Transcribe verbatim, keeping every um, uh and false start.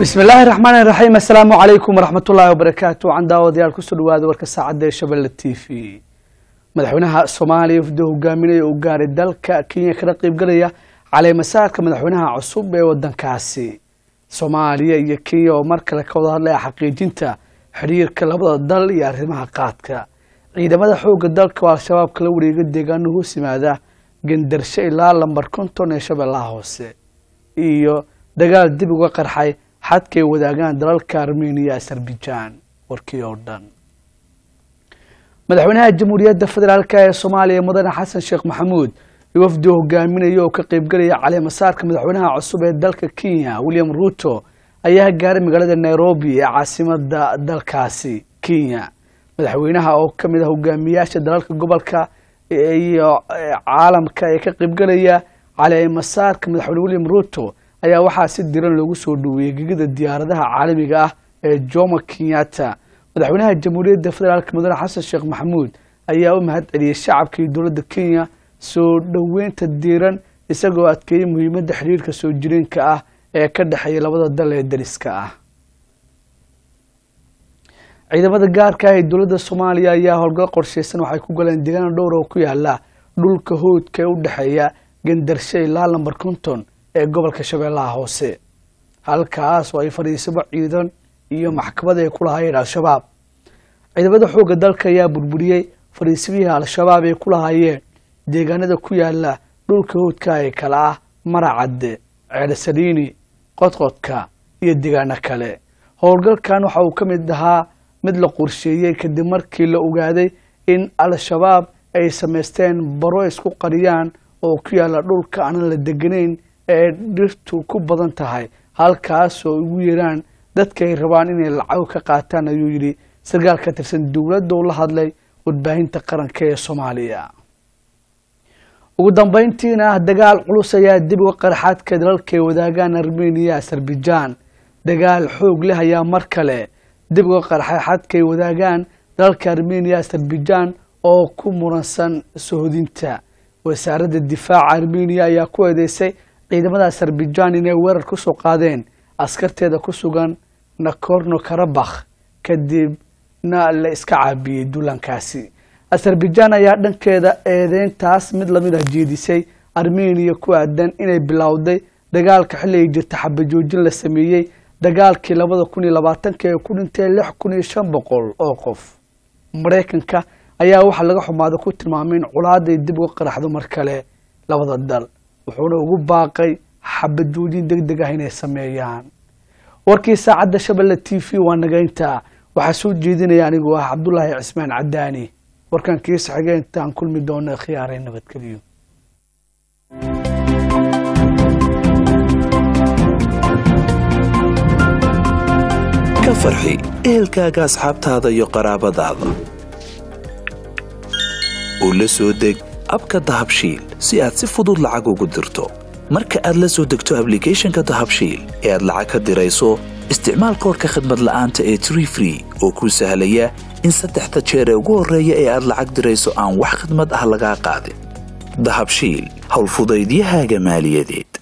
بسم الله الرحمن الرحيم. السلام عليكم ورحمة الله وبركاته. عن داود يا الكسر وهذا ورك الساعة دي شبل التي في مدحونها الصومالي وفده وقاميني وقار الدلك كينيا كرقيب قرية على مسارك مدحونها عصوب ودن كاسي صوماليا يكينيا ومركة لك وظهر لها حقيقينتا حرير كالبضة الدل يارهمها قادك عيدا مدحوق الدلك والشباب كلوري قد يقانوه سماذا قندر شيء لا لنبر كنتون يشبل الله هوسي إيو دقال ديب وقرحي حدكي وداغان دلالكا أرمينيا أسربيجان وركيوردن. مدحونها الجمهورية فدرالكا الصومالية مدن حسن شيخ محمود يوفدوه قامين يو كقيب قرية على مسارك مدحونها عصوبة دلالكا كينيا ويليام روتو أيها قاري مقالة نيروبي عاصمة دلالكاسي كينيا. مدحونها أو كمده قامياشة دلالكا قبلكا عالمكا يكقيب قرية على مسارك مدحون ويليام روتو ayaa waxaa si diran lagu soo dhaweeyay gigada diyaaradaha caalamiga ah ee Jomo Kenyatta. Madaxweynaha Jamhuuriyadda Federaalka Mudane Xasan Sheekh Maxamuud ayaa u mahadceliyay shacabka dowladda Kenya soo dhaweynta diiran isagoo adkeeyay muhiimadda xiriirka soo jireenka ah ee ka dhaxeeya labada dal ee dariska ah. Ciidamada gaarka ah ee dowladda Soomaaliya ayaa hawlgal qorsheysan waxay ku galeen deegaan dhowr oo ku yaala dhulka hoodka u dhaxeeya Gendarshay ilaa Lambarkunton ee gobolka Shabeellaha Hoose. Halkaas oo ay fariisaba ciidan iyo maxkamad ay ku lahaayeen Al-Shabaab. Ciidamada xoogga dalka ayaa burburiyay fariisbiyaha Al-Shabaab ee ku lahaayeen deegaanada ku yaala dhulka hoodka ee kala ah Maracade, Ceelasaliini, Qodqodka iyo deegaano kale. Howlgalkan waxa uu ka mid ahaa mid la qorsheeyay kadib markii la ogaaday in Al-Shabaab ay sameysteen baro isku qariyaan oo ku yaala dhulka aan la deganayn ee dhirtu ku badan tahay halkaas oo ugu yeeraan dadka ay rabaan inay lacag ka qaataan ayuu yiri sarkaal ka tirsan dawladda oo la hadlay warbaahinta qaranka ee Soomaaliya. Ugu dambeyntiina dagaal culus ayaa dib uga qarxaad ka dalalka wadaagan Armenia Azerbaijan. Dagaal xoog leh ayaa mar kale dib uga qarxay xadkay wadaagan dalalka Armenia Azerbaijan oo ku muransan Saudinta. Wasaaradda Difaaca Armenia ayaa ku eedeysay ciidamada Azerbaijan inay weerar ku soo qaadeen askarteeda ku sugan Nagorno-Karabakh kadibna la iska caabiyay dulankaasi. Azerbaijan ayaa dhankeeda eedeyntaas mid lamid ah jeedisay Armenia ku aadan inay bilowday dagaalka xilli jirta xabajoojin la sameeyay dagaalkii laba kun iyo labaatan ee ku dhintay lix kun iyo shan boqol oo qof. Mareykanka ayaa waxa laga xumaado ku tilmaamay in culaadda dib uga qaraxdo mar kale labada dal. wuxuuna ugu baaqay xabajoojin degdeg ah inay sameeyaan. Warkii saacadda Shabeelle T V waa nagaynta. Waxaa soo jeedinaya anigoo ah Cabdullaahi Cismaan Cadaani. Warkan kiisa xiga intaan kulmi doona khiyaaray nabadgeliyo. Ka farxi ehelkaaga asxaabtaada iyo qaraabadaada. U la soo deg abka dahabshiil si aad si fudud lacag ugu dirto. Marka aad la soo degto application-ka dahabshiil ee aad lacag ka dirayso, isticmaal koodka khidmad la'aanta ee three free oo kuu sahlaya in saddexda jeer ee ugu horeeya ee aad lacag dirayso aan wax khidmad ah lagaa qaadin. Dahabshiil, hawl fudaydiyahaaga maaliyadeed.